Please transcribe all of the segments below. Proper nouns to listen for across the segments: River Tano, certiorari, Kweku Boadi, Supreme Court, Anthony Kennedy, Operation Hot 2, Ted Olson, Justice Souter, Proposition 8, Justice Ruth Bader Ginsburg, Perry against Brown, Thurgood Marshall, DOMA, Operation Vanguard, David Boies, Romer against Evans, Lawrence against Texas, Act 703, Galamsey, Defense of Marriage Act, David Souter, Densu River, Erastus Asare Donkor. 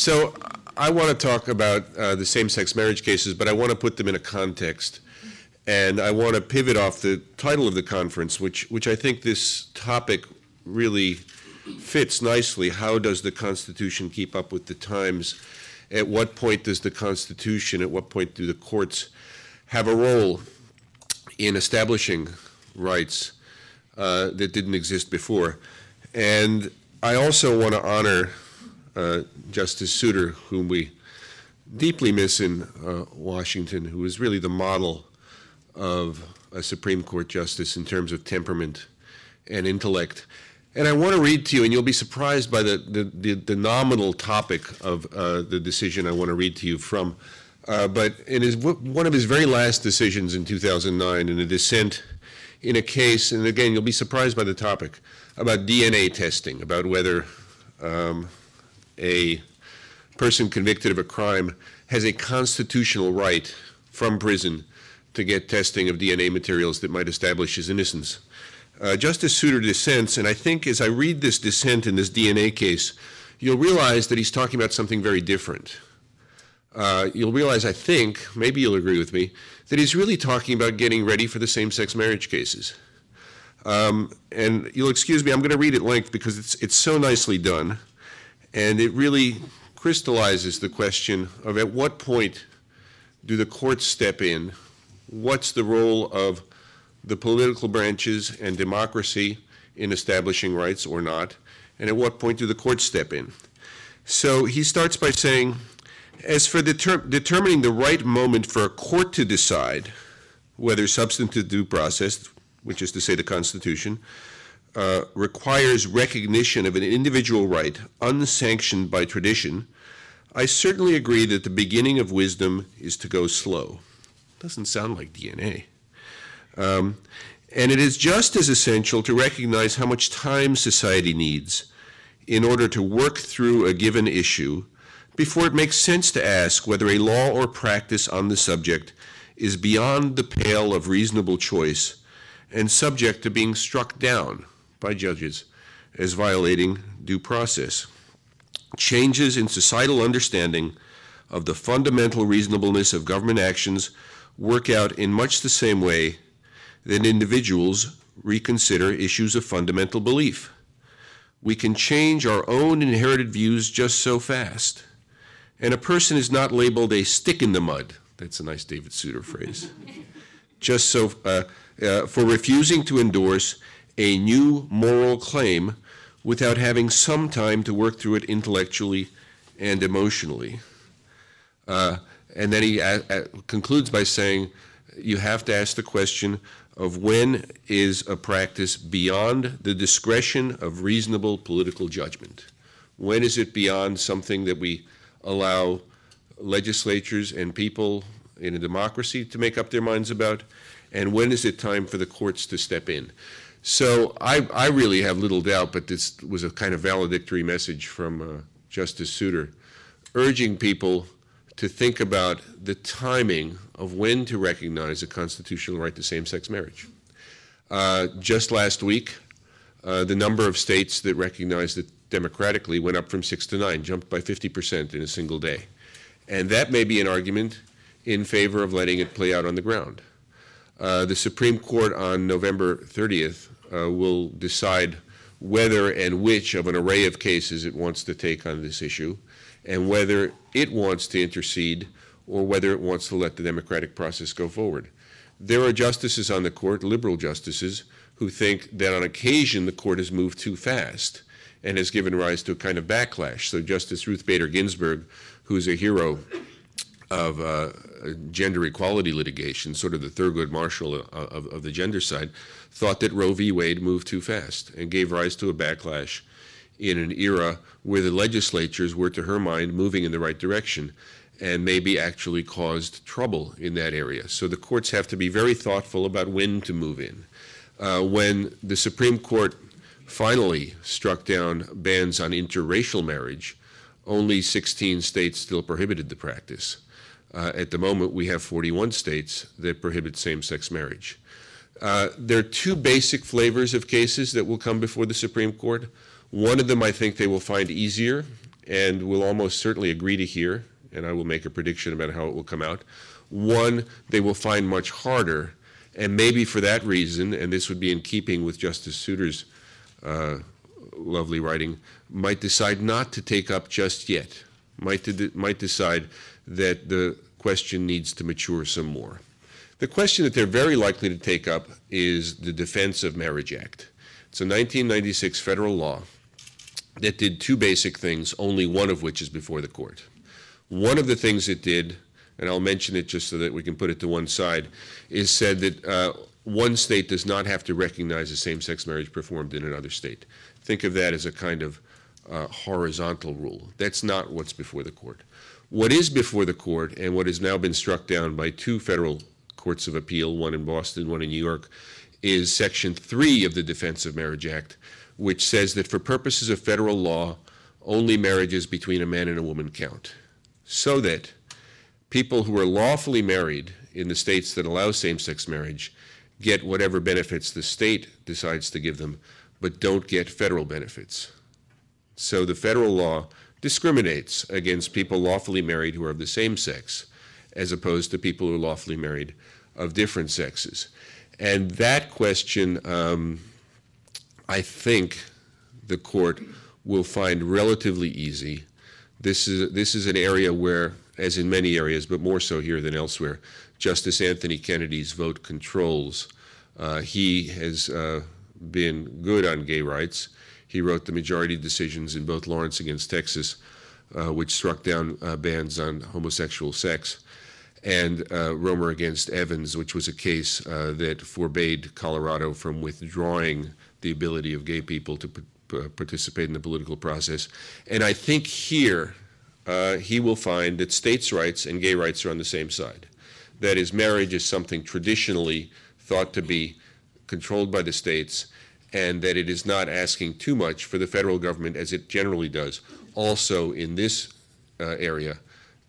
So I want to talk about the same-sex marriage cases, but I want to put them in a context. And I want to pivot off the title of the conference, which I think this topic really fits nicely. How does the Constitution keep up with the times? At what point does the Constitution, at what point do the courts have a role in establishing rights that didn't exist before? And I also want to honor Justice Souter, whom we deeply miss in Washington, who is really the model of a Supreme Court justice in terms of temperament and intellect. And I want to read to you, and you'll be surprised by the nominal topic of the decision I want to read to you from. But it is one of his very last decisions in 2009 in a dissent in a case, and again, you'll be surprised by the topic, about DNA testing, about whether a person convicted of a crime has a constitutional right from prison to get testing of DNA materials that might establish his innocence. Justice Souter dissents, and I think as I read this dissent in this DNA case, you'll realize that he's talking about something very different. You'll realize, I think, maybe you'll agree with me, that he's really talking about getting ready for the same-sex marriage cases. And you'll excuse me, I'm going to read at length because it's so nicely done, and it really crystallizes the question of at what point do the courts step in? What's the role of the political branches and democracy in establishing rights or not, and at what point do the courts step in? So he starts by saying, as for determining the right moment for a court to decide whether substantive due process, which is to say the Constitution, requires recognition of an individual right unsanctioned by tradition, I certainly agree that the beginning of wisdom is to go slow. Doesn't sound like DNA. And it is just as essential to recognize how much time society needs in order to work through a given issue before it makes sense to ask whether a law or practice on the subject is beyond the pale of reasonable choice and subject to being struck down by judges as violating due process. Changes in societal understanding of the fundamental reasonableness of government actions work out in much the same way that individuals reconsider issues of fundamental belief. We can change our own inherited views just so fast. And a person is not labeled a stick in the mud. That's a nice David Souter phrase. Just so for refusing to endorse a new moral claim without having some time to work through it intellectually and emotionally. And then he concludes by saying, you have to ask the question of when is a practice beyond the discretion of reasonable political judgment? When is it beyond something that we allow legislatures and people in a democracy to make up their minds about? And when is it time for the courts to step in? So I really have little doubt, but this was a kind of valedictory message from Justice Souter, urging people to think about the timing of when to recognize a constitutional right to same-sex marriage. Just last week, the number of states that recognized it democratically went up from 6 to 9, jumped by 50% in a single day. And that may be an argument in favor of letting it play out on the ground. The Supreme Court on November 30th will decide whether and which of an array of cases it wants to take on this issue, and whether it wants to intercede or whether it wants to let the democratic process go forward. There are justices on the court, liberal justices, who think that on occasion the court has moved too fast and has given rise to a kind of backlash. So Justice Ruth Bader Ginsburg, who's a hero of gender equality litigation, sort of the Thurgood Marshall of the gender side, thought that Roe v. Wade moved too fast and gave rise to a backlash in an era where the legislatures were, to her mind, moving in the right direction and maybe actually caused trouble in that area. So the courts have to be very thoughtful about when to move in. When the Supreme Court finally struck down bans on interracial marriage, only 16 states still prohibited the practice. At the moment, we have 41 states that prohibit same-sex marriage. There are two basic flavors of cases that will come before the Supreme Court. One of them I think they will find easier and will almost certainly agree to hear, and I will make a prediction about how it will come out. One they will find much harder, and maybe for that reason, and this would be in keeping with Justice Souter's lovely writing, might decide not to take up just yet, might decide that the question needs to mature some more. The question that they're very likely to take up is the Defense of Marriage Act. It's a 1996 federal law that did two basic things, only one of which is before the court. One of the things it did, and I'll mention it just so that we can put it to one side, is said that one state does not have to recognize a same-sex marriage performed in another state. Think of that as a kind of horizontal rule. That's not what's before the court. What is before the court, and what has now been struck down by two federal courts of appeal, one in Boston, one in New York, is Section 3 of the Defense of Marriage Act, which says that for purposes of federal law, only marriages between a man and a woman count, so that people who are lawfully married in the states that allow same-sex marriage get whatever benefits the state decides to give them, but don't get federal benefits. So the federal law discriminates against people lawfully married who are of the same sex, as opposed to people who are lawfully married of different sexes. And that question, I think the court will find relatively easy. This is an area where, as in many areas, but more so here than elsewhere, Justice Anthony Kennedy's vote controls. He has been good on gay rights. He wrote the majority decisions in both Lawrence against Texas, which struck down bans on homosexual sex, and Romer against Evans, which was a case that forbade Colorado from withdrawing the ability of gay people to participate in the political process. And I think here he will find that states' rights and gay rights are on the same side. That is, marriage is something traditionally thought to be controlled by the states, and that it is not asking too much for the federal government, as it generally does, also in this area,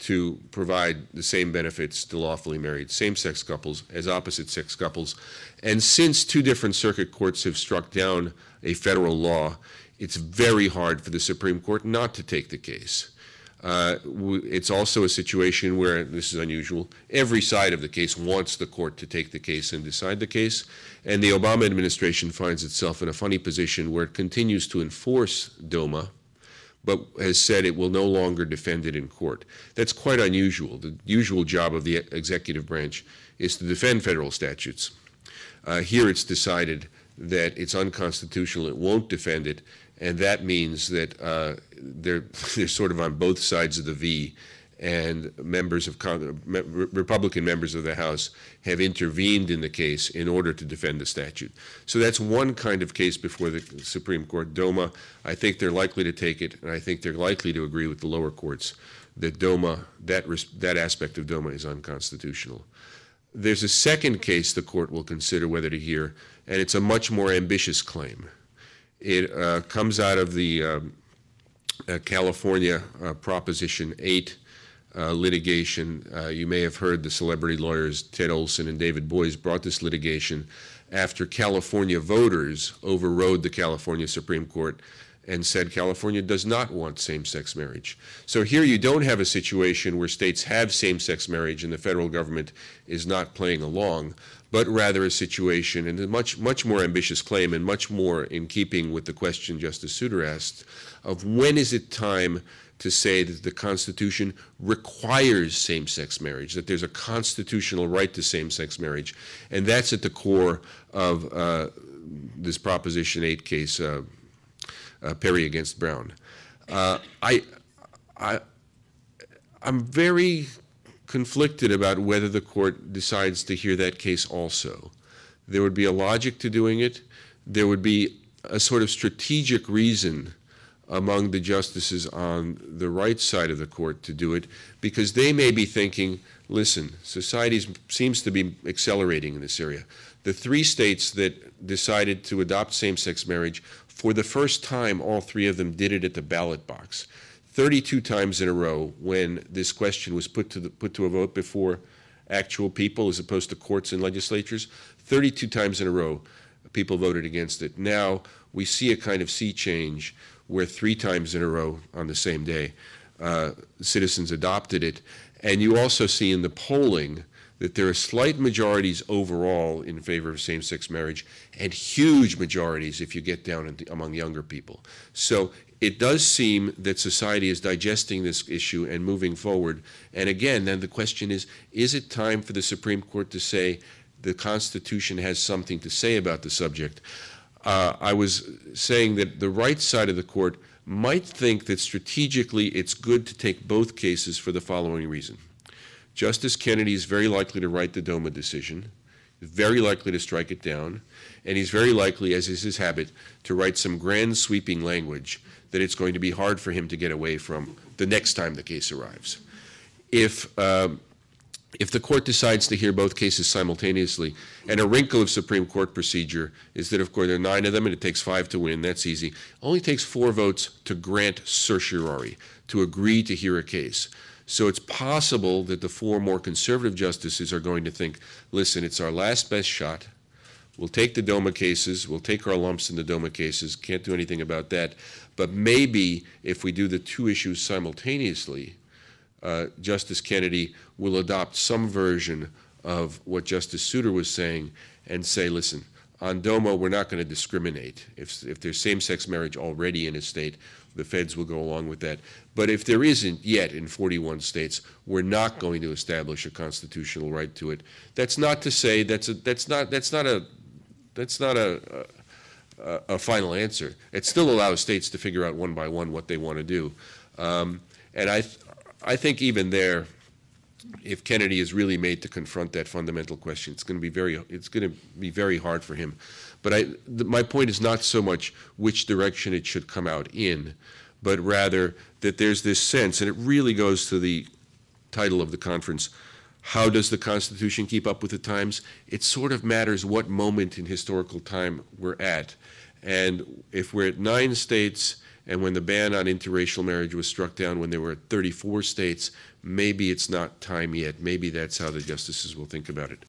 to provide the same benefits to lawfully married same-sex couples as opposite-sex couples. And since two different circuit courts have struck down a federal law, it's very hard for the Supreme Court not to take the case. It's also a situation where, this is unusual, every side of the case wants the court to take the case and decide the case, and the Obama administration finds itself in a funny position where it continues to enforce DOMA, but has said it will no longer defend it in court. That's quite unusual. The usual job of the executive branch is to defend federal statutes. Here it's decided that it's unconstitutional, it won't defend it, and that means that they're sort of on both sides of the V, and members of Republican members of the House have intervened in the case in order to defend the statute. So that's one kind of case before the Supreme Court, DOMA. I think they're likely to take it, and I think they're likely to agree with the lower courts that DOMA, that aspect of DOMA is unconstitutional. There's a second case the court will consider whether to hear, and it's a much more ambitious claim. It comes out of the California Proposition 8 litigation. You may have heard the celebrity lawyers Ted Olson and David Boies brought this litigation after California voters overrode the California Supreme Court and said California does not want same-sex marriage. So here you don't have a situation where states have same-sex marriage and the federal government is not playing along, but rather a situation, and a much, much more ambitious claim and much more in keeping with the question Justice Souter asked, of when is it time to say that the Constitution requires same-sex marriage, that there's a constitutional right to same-sex marriage. And that's at the core of this Proposition 8 case, Perry against Brown. I'm very conflicted about whether the court decides to hear that case also. There would be a logic to doing it. There would be a sort of strategic reason among the justices on the right side of the court to do it, because they may be thinking, listen, society seems to be accelerating in this area. The three states that decided to adopt same-sex marriage, for the first time, all three of them did it at the ballot box. 32 times in a row when this question was put to a vote before actual people as opposed to courts and legislatures, 32 times in a row people voted against it. Now we see a kind of sea change where 3 times in a row on the same day citizens adopted it. And you also see in the polling that there are slight majorities overall in favor of same-sex marriage and huge majorities if you get down among younger people. So it does seem that society is digesting this issue and moving forward. And again, then the question is it time for the Supreme Court to say the Constitution has something to say about the subject? I was saying that the right side of the court might think that strategically it's good to take both cases for the following reason. Justice Kennedy is very likely to write the DOMA decision, very likely to strike it down, and he's very likely, as is his habit, to write some grand sweeping language that it's going to be hard for him to get away from the next time the case arrives. If the court decides to hear both cases simultaneously, and a wrinkle of Supreme Court procedure is that, of course, there are 9 of them and it takes 5 to win, that's easy. It only takes 4 votes to grant certiorari, to agree to hear a case. So it's possible that the 4 more conservative justices are going to think, listen, it's our last best shot. We'll take the DOMA cases, we'll take our lumps in the DOMA cases, can't do anything about that. But maybe if we do the 2 issues simultaneously, Justice Kennedy will adopt some version of what Justice Souter was saying and say, listen, on DOMA, we're not going to discriminate. If there's same-sex marriage already in a state, the feds will go along with that. But if there isn't yet in 41 states, we're not going to establish a constitutional right to it. That's not to say that's not a final answer. It still allows states to figure out one by one what they want to do. And I think even there, if Kennedy is really made to confront that fundamental question, it's going to be very hard for him. But my point is not so much which direction it should come out in, but rather that there's this sense, and it really goes to the title of the conference, how does the Constitution keep up with the times? It sort of matters what moment in historical time we're at. And if we're at 9 states, and when the ban on interracial marriage was struck down when there were 34 states, maybe it's not time yet. Maybe that's how the justices will think about it.